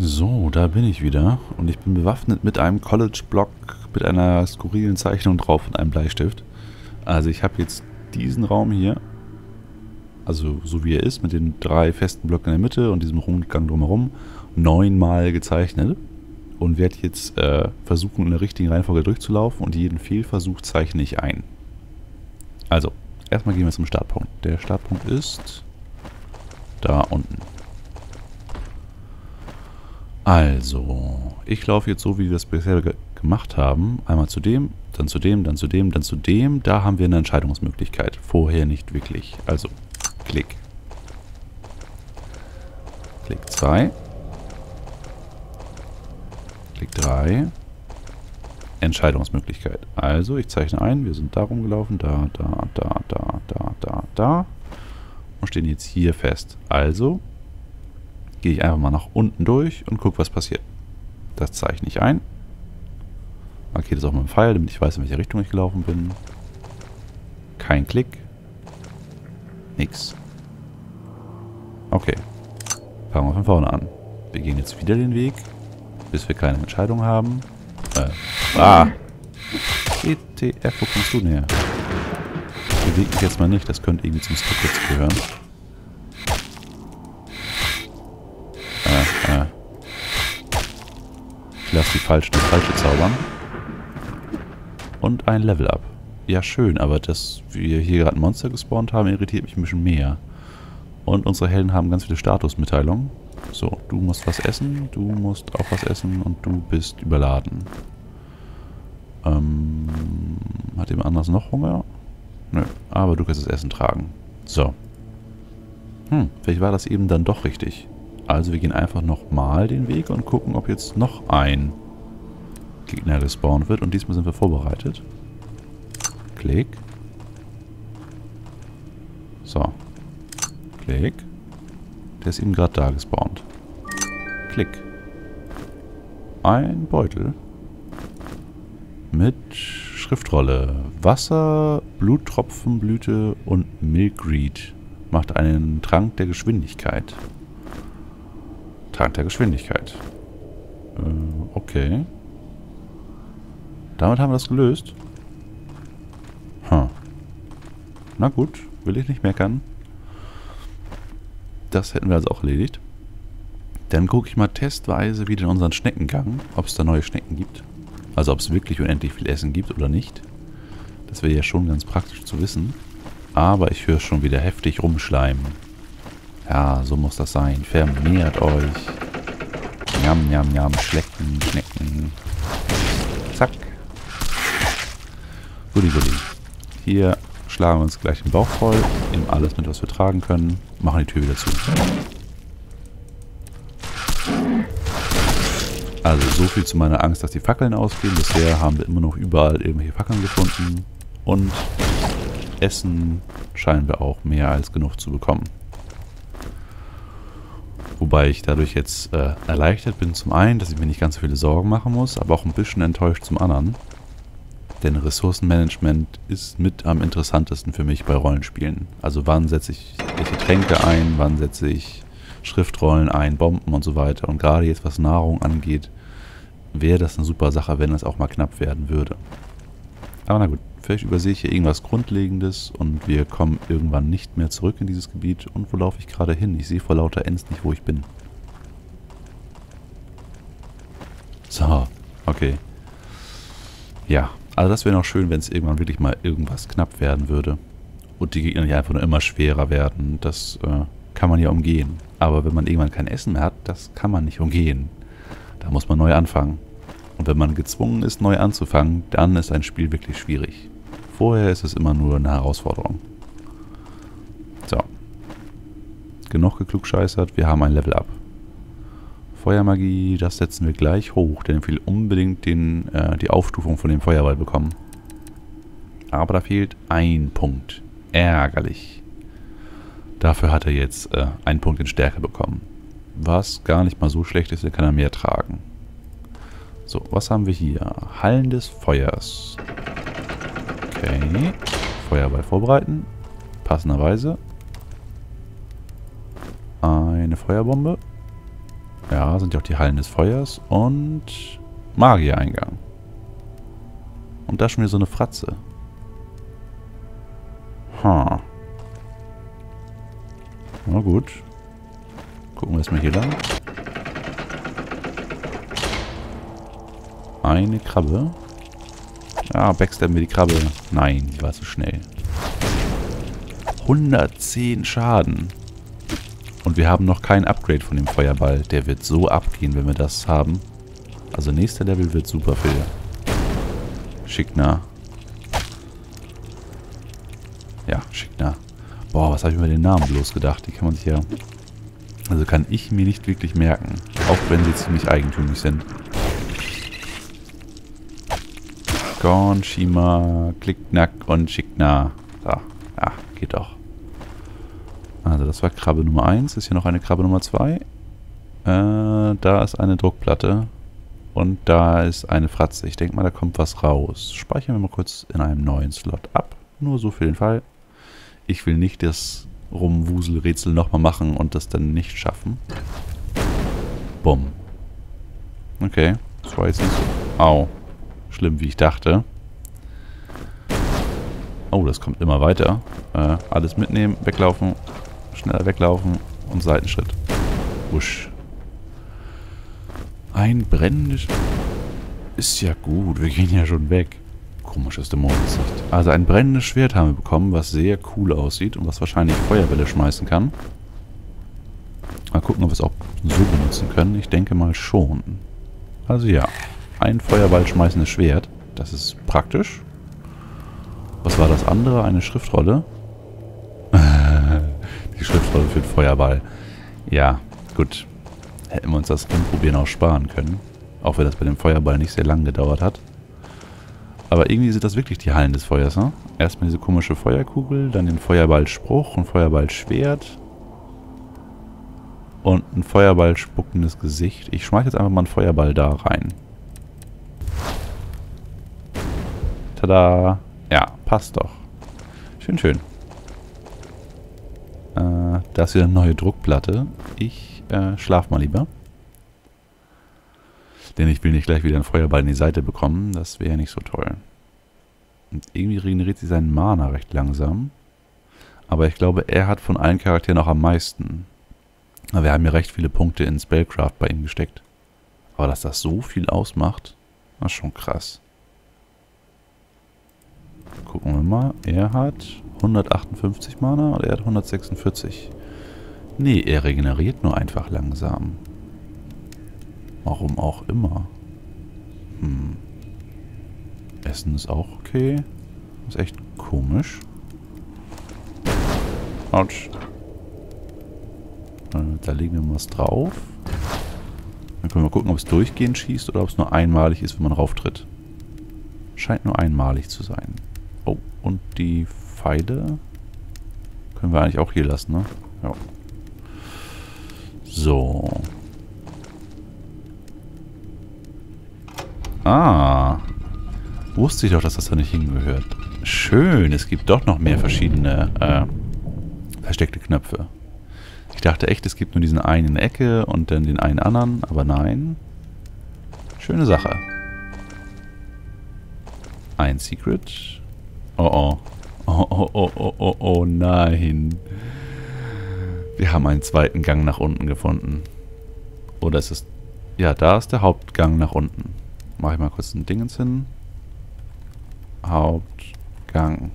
So, da bin ich wieder und ich bin bewaffnet mit einem College-Block, mit einer skurrilen Zeichnung drauf und einem Bleistift. Also ich habe jetzt diesen Raum hier, also so wie er ist, mit den 3 festen Blöcken in der Mitte und diesem Rundgang drumherum, 9-mal gezeichnet und werde jetzt versuchen, in der richtigen Reihenfolge durchzulaufen und jeden Fehlversuch zeichne ich ein. Also, erstmal gehen wir zum Startpunkt. Der Startpunkt ist da unten. Also, ich laufe jetzt so, wie wir das bisher gemacht haben. Einmal zu dem, dann zu dem, dann zu dem, dann zu dem. Da haben wir eine Entscheidungsmöglichkeit. Vorher nicht wirklich. Also, Klick. Klick 2. Klick 3. Entscheidungsmöglichkeit. Also, ich zeichne ein. Wir sind da rumgelaufen. Da, da, da, da, da, da, da. Und stehen jetzt hier fest. Also gehe ich einfach mal nach unten durch und gucke, was passiert. Das zeichne ich ein. Markiere das auch mit dem Pfeil, damit ich weiß, in welche Richtung ich gelaufen bin. Kein Klick. Nix. Okay. Fangen wir von vorne an. Wir gehen jetzt wieder den Weg, bis wir keine Entscheidung haben. ETF, wo kommst du denn her? Beweg mich jetzt mal nicht, das könnte irgendwie zum Skript gehören. Ich lasse die falsche zaubern. Und ein Level-Up. Ja, schön, aber dass wir hier gerade ein Monster gespawnt haben, irritiert mich ein bisschen mehr. Und unsere Helden haben ganz viele Statusmitteilungen. So, du musst was essen, du musst auch was essen und du bist überladen. Hat jemand anders noch Hunger? Nö, aber du kannst das Essen tragen. So. Vielleicht war das eben dann doch richtig. Also wir gehen einfach nochmal den Weg und gucken, ob jetzt noch ein Gegner gespawnt wird. Und diesmal sind wir vorbereitet. Klick. So. Klick. Der ist eben gerade da gespawnt. Klick. Ein Beutel. Mit Schriftrolle. Wasser, Bluttropfenblüte und Milkweed. Macht einen Trank der Geschwindigkeit. Trank der Geschwindigkeit. Okay. Damit haben wir das gelöst. Na gut, will ich nicht meckern. Das hätten wir also auch erledigt. Dann gucke ich mal testweise wieder in unseren Schneckengang, ob es da neue Schnecken gibt. Also ob es wirklich unendlich viel Essen gibt oder nicht. Das wäre ja schon ganz praktisch zu wissen. Aber ich höre schon wieder heftig rumschleimen. Ja, so muss das sein. Vermehrt euch. Njam, njam, njam. Schlecken, Schnecken. Zack. Gudi, gudi. Hier schlagen wir uns gleich den Bauch voll. Nehmen alles mit, was wir tragen können. Machen die Tür wieder zu. Also so viel zu meiner Angst, dass die Fackeln ausgehen. Bisher haben wir immer noch überall irgendwelche Fackeln gefunden. Und Essen scheinen wir auch mehr als genug zu bekommen. Wobei ich dadurch jetzt erleichtert bin zum einen, dass ich mir nicht ganz so viele Sorgen machen muss, aber auch ein bisschen enttäuscht zum anderen. Denn Ressourcenmanagement ist mit am interessantesten für mich bei Rollenspielen. Also wann setze ich welche Tränke ein, wann setze ich Schriftrollen ein, Bomben und so weiter. Und gerade jetzt, was Nahrung angeht, wäre das eine super Sache, wenn das auch mal knapp werden würde. Aber na gut, vielleicht übersehe ich hier irgendwas Grundlegendes und wir kommen irgendwann nicht mehr zurück in dieses Gebiet. Und wo laufe ich gerade hin? Ich sehe vor lauter Ends nicht, wo ich bin. So, okay. Ja, also das wäre noch schön, wenn es irgendwann wirklich mal irgendwas knapp werden würde. Und die Gegner nicht einfach nur immer schwerer werden. Das kann man ja umgehen. Aber wenn man irgendwann kein Essen mehr hat, das kann man nicht umgehen. Da muss man neu anfangen. Und wenn man gezwungen ist, neu anzufangen, dann ist ein Spiel wirklich schwierig. Vorher ist es immer nur eine Herausforderung. So. Genug geklugscheißert, wir haben ein Level Up. Feuermagie, das setzen wir gleich hoch, denn ich will unbedingt die Aufstufung von dem Feuerball bekommen. Aber da fehlt ein Punkt. Ärgerlich. Dafür hat er jetzt einen Punkt in Stärke bekommen. Was gar nicht mal so schlecht ist, dann kann er mehr tragen. So, was haben wir hier? Hallen des Feuers. Okay. Feuerball vorbereiten. Passenderweise. Eine Feuerbombe. Ja, sind ja auch die Hallen des Feuers und Magiereingang. Und da schon wieder so eine Fratze. Ha. Na gut. Gucken wir erstmal hier lang. Eine Krabbe. Ja, backstabben wir die Krabbe. Nein, die war zu schnell. 110 Schaden. Und wir haben noch kein Upgrade von dem Feuerball. Der wird so abgehen, wenn wir das haben. Also nächster Level wird super für Schiknar. Ja, Schiknar. Boah, was habe ich mir den Namen bloß gedacht? Die kann man sich ja... Also kann ich mir nicht wirklich merken. Auch wenn sie ziemlich eigentümlich sind. Gorn, Shima, Klick, Knack und Schiknar. Da. Ja, geht doch. Also das war Krabbe Nummer 1. Ist hier noch eine Krabbe Nummer 2. Da ist eine Druckplatte. Und da ist eine Fratze. Ich denke mal, da kommt was raus. Speichern wir mal kurz in einem neuen Slot ab. Nur so für den Fall. Ich will nicht das Rumwuselrätsel nochmal machen und das dann nicht schaffen. Bumm. Okay. Das war jetzt nicht so. Au. Schlimm, wie ich dachte. Oh, das kommt immer weiter. Alles mitnehmen, weglaufen, schneller weglaufen und Seitenschritt. Wusch. Ein brennendes... Ist ja gut, wir gehen ja schon weg. Komisches Dämonensicht. Also ein brennendes Schwert haben wir bekommen, was sehr cool aussieht und was wahrscheinlich Feuerbälle schmeißen kann. Mal gucken, ob wir es auch so benutzen können. Ich denke mal schon. Also ja, ein Feuerball schmeißendes Schwert. Das ist praktisch. Was war das andere? Eine Schriftrolle? Die Schriftrolle für den Feuerball. Ja, gut. Hätten wir uns das Rumprobieren auch sparen können. Auch wenn das bei dem Feuerball nicht sehr lang gedauert hat. Aber irgendwie sind das wirklich die Hallen des Feuers, ne? Erstmal diese komische Feuerkugel, dann den Feuerballspruch, ein Feuerballschwert. Und ein Feuerball spuckendes Gesicht. Ich schmeiß jetzt einfach mal einen Feuerball da rein. Tada! Ja, passt doch. Schön, schön. Da ist wieder eine neue Druckplatte. Ich schlaf mal lieber. Denn ich will nicht gleich wieder einen Feuerball in die Seite bekommen. Das wäre ja nicht so toll. Und irgendwie regeneriert sie seinen Mana recht langsam. Aber ich glaube, er hat von allen Charakteren auch am meisten. Aber wir haben ja recht viele Punkte in Spellcraft bei ihm gesteckt. Aber dass das so viel ausmacht, war schon krass. Gucken wir mal. Er hat 158 Mana und er hat 146. Nee, er regeneriert nur einfach langsam. Warum auch immer. Hm. Essen ist auch okay. Ist echt komisch. Autsch. Da legen wir mal was drauf. Dann können wir mal gucken, ob es durchgehend schießt oder ob es nur einmalig ist, wenn man rauftritt. Scheint nur einmalig zu sein. Oh, und die Pfeile können wir eigentlich auch hier lassen, ne? Ja. So. Ah. Wusste ich doch, dass das da nicht hingehört. Schön, es gibt doch noch mehr verschiedene versteckte Knöpfe. Ich dachte echt, es gibt nur diesen einen in der Ecke und dann den einen anderen, aber nein. Schöne Sache. Ein Secret. Oh, oh. Oh, oh, oh, oh, oh, oh, nein. Wir haben einen zweiten Gang nach unten gefunden. Oder ist es... Ja, da ist der Hauptgang nach unten. Mache ich mal kurz ein Dingens hin. Hauptgang.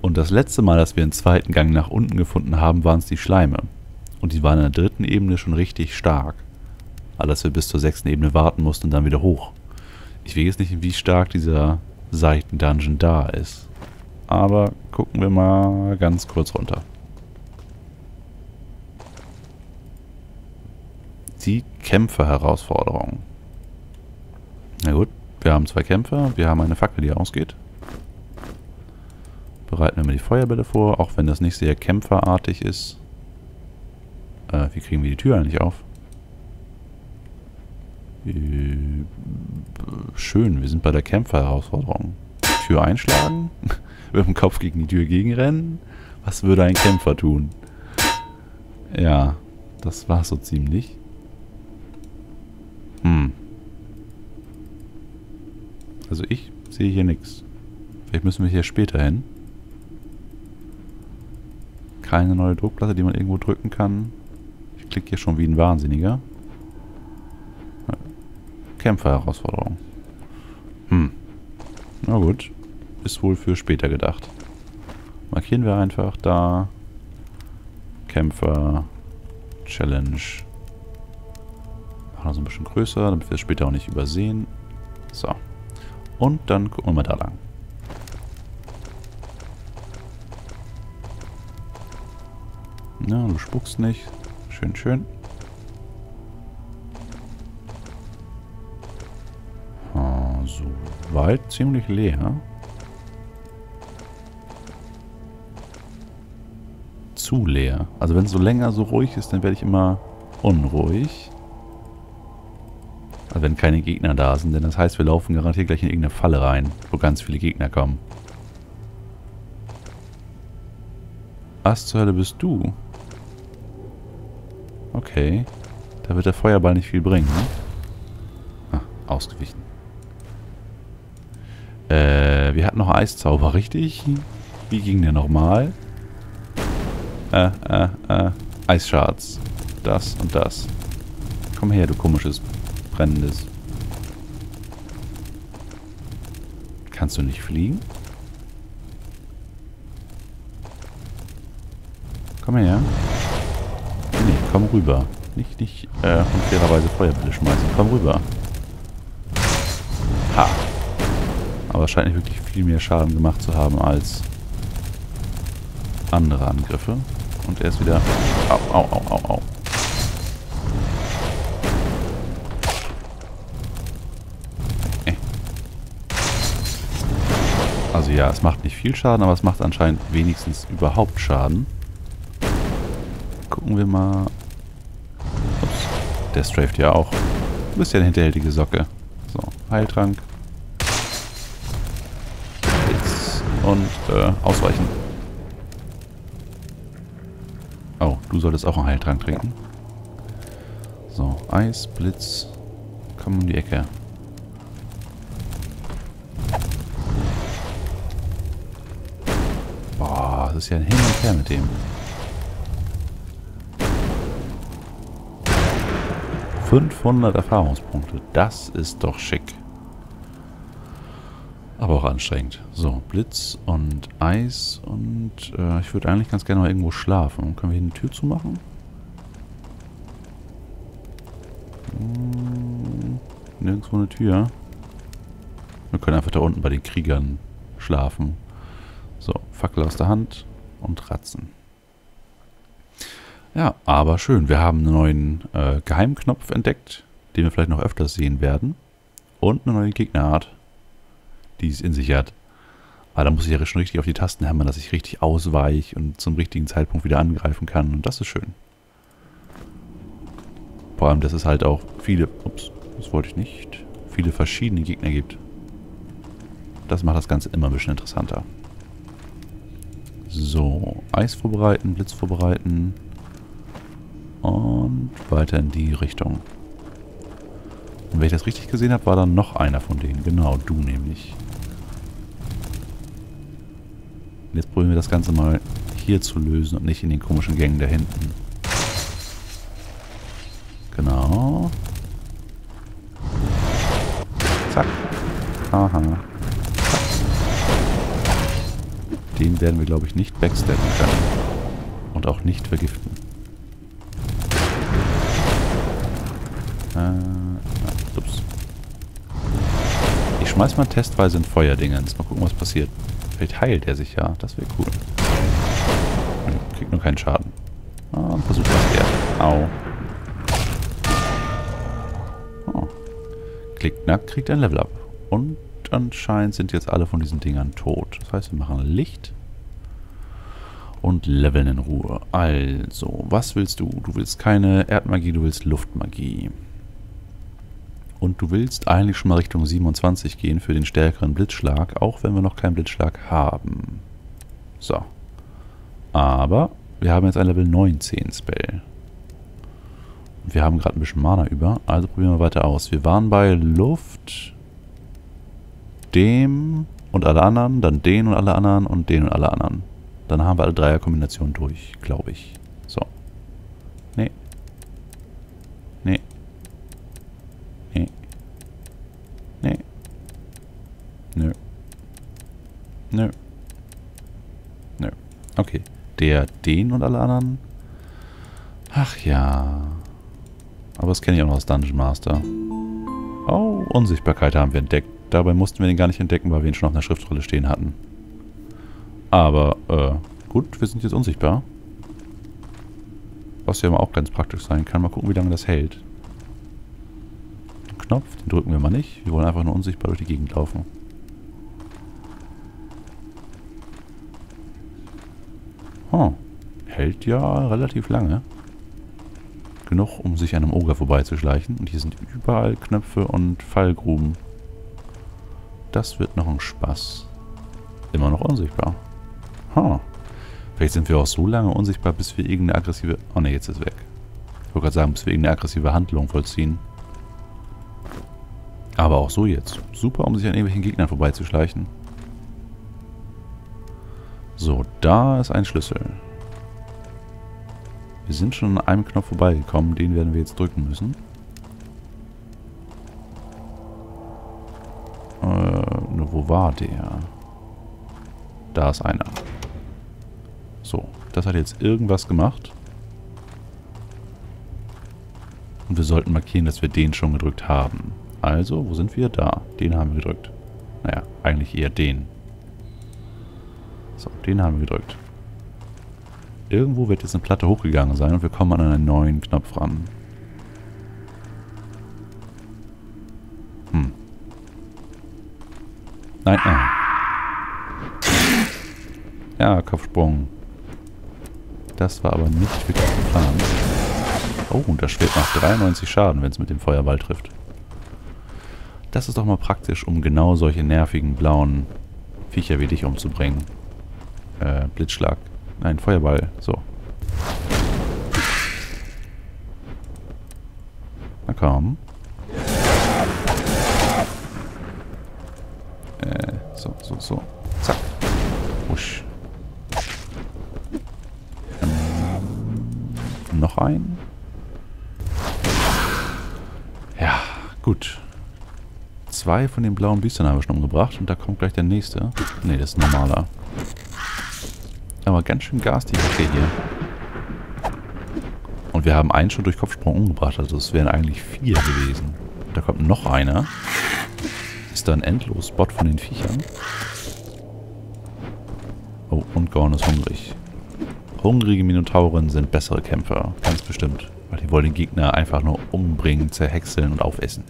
Und das letzte Mal, dass wir einen zweiten Gang nach unten gefunden haben, waren es die Schleime. Und die waren in der dritten Ebene schon richtig stark. Aber dass wir bis zur sechsten Ebene warten mussten und dann wieder hoch. Ich weiß jetzt nicht, wie stark dieser Seiten-Dungeon da ist. Aber gucken wir mal ganz kurz runter. Die Kämpfer-Herausforderung. Na gut, wir haben zwei Kämpfer. Wir haben eine Fackel, die ausgeht. Bereiten wir mal die Feuerbälle vor, auch wenn das nicht sehr kämpferartig ist. Wie kriegen wir die Tür eigentlich auf? Schön, wir sind bei der Kämpfer-Herausforderung. Tür einschlagen, mit dem Kopf gegen die Tür gegenrennen. Was würde ein Kämpfer tun? Ja, das war's so ziemlich. Also ich sehe hier nichts. Vielleicht müssen wir hier später hin. Keine neue Druckplatte, die man irgendwo drücken kann. Ich klicke hier schon wie ein Wahnsinniger. Kämpferherausforderung. Hm. Na gut. Ist wohl für später gedacht. Markieren wir einfach da. Kämpfer. Challenge. Machen wir es ein bisschen größer, damit wir es später auch nicht übersehen. So. Und dann gucken wir mal da lang. Na, du spuckst nicht. Schön, schön. Ah, so weit ziemlich leer. Zu leer. Also wenn es so länger so ruhig ist, dann werde ich immer unruhig. Also wenn keine Gegner da sind, denn das heißt, wir laufen garantiert gleich in irgendeine Falle rein, wo ganz viele Gegner kommen. Was zur Hölle bist du? Okay. Da wird der Feuerball nicht viel bringen, ne? Ah, ausgewichen. Wir hatten noch Eiszauber, richtig? Wie ging der nochmal? Eisscharts. Das und das. Komm her, du komisches, brennendes. Kannst du nicht fliegen? Komm her. Nee, komm rüber. Nicht unfairerweise Feuerbälle schmeißen. Komm rüber. Ha. Aber es scheint nicht wirklich viel mehr Schaden gemacht zu haben als andere Angriffe. Und er ist wieder... Au, au, au, au, au. Also ja, es macht nicht viel Schaden, aber es macht anscheinend wenigstens überhaupt Schaden. Gucken wir mal. Ups, der straft ja auch. Du bist ja eine hinterhältige Socke. So, Heiltrank. Blitz und ausweichen. Oh, du solltest auch einen Heiltrank trinken. So, Eis, Blitz. Komm um die Ecke. Boah, das ist ja ein Hin und Her mit dem. 500 Erfahrungspunkte. Das ist doch schick. Aber auch anstrengend. So, Blitz und Eis und ich würde eigentlich ganz gerne mal irgendwo schlafen. Können wir hier eine Tür zumachen? Hm, nirgendwo eine Tür. Wir können einfach da unten bei den Kriegern schlafen. So, Fackel aus der Hand und Ratzen. Ja, aber schön. Wir haben einen neuen Geheimknopf entdeckt, den wir vielleicht noch öfters sehen werden. Und eine neue Gegnerart, die es in sich hat. Aber da muss ich ja schon richtig auf die Tasten hämmern, dass ich richtig ausweiche und zum richtigen Zeitpunkt wieder angreifen kann. Und das ist schön. Vor allem, dass es halt auch viele... Ups, das wollte ich nicht. Viele verschiedene Gegner gibt. Das macht das Ganze immer ein bisschen interessanter. So, Eis vorbereiten, Blitz vorbereiten... Und weiter in die Richtung. Und wenn ich das richtig gesehen habe, war dann noch einer von denen. Genau, du nämlich. Und jetzt probieren wir das Ganze mal hier zu lösen und nicht in den komischen Gängen da hinten. Genau. Zack. Aha. Zack. Den werden wir, glaube ich, nicht backsteppen können. Und auch nicht vergiften. Ups. Ich schmeiß mal testweise ein Feuerdingens. Mal gucken, was passiert. Vielleicht heilt er sich ja. Das wäre cool. Kriegt nur keinen Schaden. Ah, versuch was der. Au. Oh. Klick, Knack, kriegt ein Level up. Und anscheinend sind jetzt alle von diesen Dingern tot. Das heißt, wir machen Licht. Und leveln in Ruhe. Also, was willst du? Du willst keine Erdmagie, du willst Luftmagie. Und du willst eigentlich schon mal Richtung 27 gehen für den stärkeren Blitzschlag, auch wenn wir noch keinen Blitzschlag haben. So. Aber wir haben jetzt ein Level 19 Spell. Und wir haben gerade ein bisschen Mana über, also probieren wir weiter aus. Wir waren bei Luft, dem und alle anderen, dann den und alle anderen und den und alle anderen. Dann haben wir alle Dreierkombinationen durch, glaube ich. So. Nee. Nee. Nee. Nee. Nö. Nö. Nö. Okay. Der, den und alle anderen. Ach ja. Aber das kenne ich auch noch aus Dungeon Master. Oh, Unsichtbarkeit haben wir entdeckt. Dabei mussten wir den gar nicht entdecken, weil wir ihn schon auf einer Schriftrolle stehen hatten. Aber, gut, wir sind jetzt unsichtbar. Was ja immer auch ganz praktisch sein kann. Mal gucken, wie lange das hält. Den Knopf, den drücken wir mal nicht. Wir wollen einfach nur unsichtbar durch die Gegend laufen. Oh, hält ja relativ lange. Genug, um sich an einem Oger vorbeizuschleichen. Und hier sind überall Knöpfe und Fallgruben. Das wird noch ein Spaß. Immer noch unsichtbar. Huh. Vielleicht sind wir auch so lange unsichtbar, bis wir irgendeine aggressive... Oh ne, jetzt ist es weg. Ich wollte gerade sagen, bis wir irgendeine aggressive Handlung vollziehen. Aber auch so jetzt. Super, um sich an irgendwelchen Gegnern vorbeizuschleichen. So, da ist ein Schlüssel. Wir sind schon an einem Knopf vorbeigekommen. Den werden wir jetzt drücken müssen. Wo war der? Da ist einer. So, das hat jetzt irgendwas gemacht. Und wir sollten markieren, dass wir den schon gedrückt haben. Also, wo sind wir? Da. Den haben wir gedrückt. Naja, eigentlich eher den. So, den haben wir gedrückt. Irgendwo wird jetzt eine Platte hochgegangen sein und wir kommen an einen neuen Knopf ran. Hm. Nein, nein. Ja, Kopfsprung. Das war aber nicht wirklich geplant. Oh, und das Schwert macht 93 Schaden, wenn es mit dem Feuerball trifft. Das ist doch mal praktisch, um genau solche nervigen blauen Viecher wie dich umzubringen. Blitzschlag. Nein, Feuerball. So. Na komm. So, so, so. Zack. Wusch. Noch ein. Ja, gut. 2 von den blauen Biestern habe ich schon umgebracht und da kommt gleich der nächste. Ne, das ist ein normaler. Aber ganz schön Gas, die Kacke hier. Und wir haben einen schon durch Kopfsprung umgebracht, also es wären eigentlich 4 gewesen. Da kommt noch einer. Ist da ein Endlos-Bot von den Viechern? Oh, und Gorn ist hungrig. Hungrige Minotauren sind bessere Kämpfer, ganz bestimmt. Weil die wollen den Gegner einfach nur umbringen, zerhäckseln und aufessen.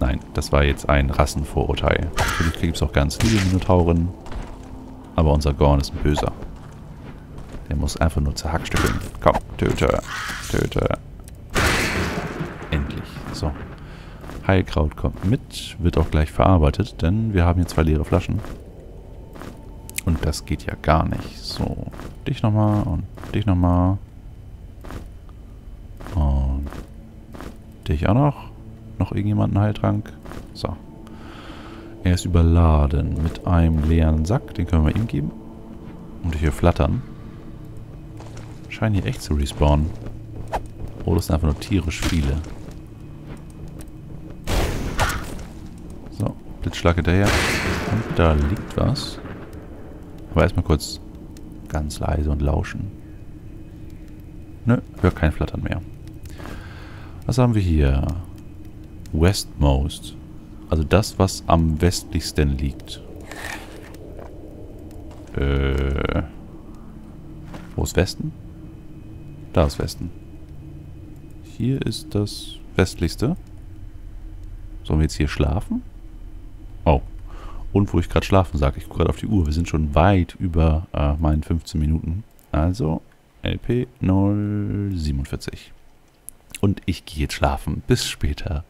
Nein, das war jetzt ein Rassenvorurteil. Natürlich gibt es auch ganz liebe Minotauren. Aber unser Gorn ist ein Böser. Der muss einfach nur zerhackstückeln. Komm, töte. Töte. Endlich. So. Heilkraut kommt mit. Wird auch gleich verarbeitet, denn wir haben hier 2 leere Flaschen. Und das geht ja gar nicht. So. Dich nochmal und dich nochmal. Und dich auch noch. Noch irgendjemand einen Heiltrank? So. Er ist überladen mit einem leeren Sack. Den können wir ihm geben. Und hier flattern. Scheinen hier echt zu respawnen. Oh, das sind einfach nur tierisch viele. So, Blitzschlag hinterher. Und da liegt was. Aber erstmal kurz ganz leise und lauschen. Nö, hör kein Flattern mehr. Was haben wir hier? Westmost. Also das, was am westlichsten liegt. Wo ist Westen? Da ist Westen. Hier ist das westlichste. Sollen wir jetzt hier schlafen? Oh. Und wo ich gerade schlafen sage. Ich gucke gerade auf die Uhr. Wir sind schon weit über meinen 15 Minuten. Also LP 047. Und ich gehe jetzt schlafen. Bis später.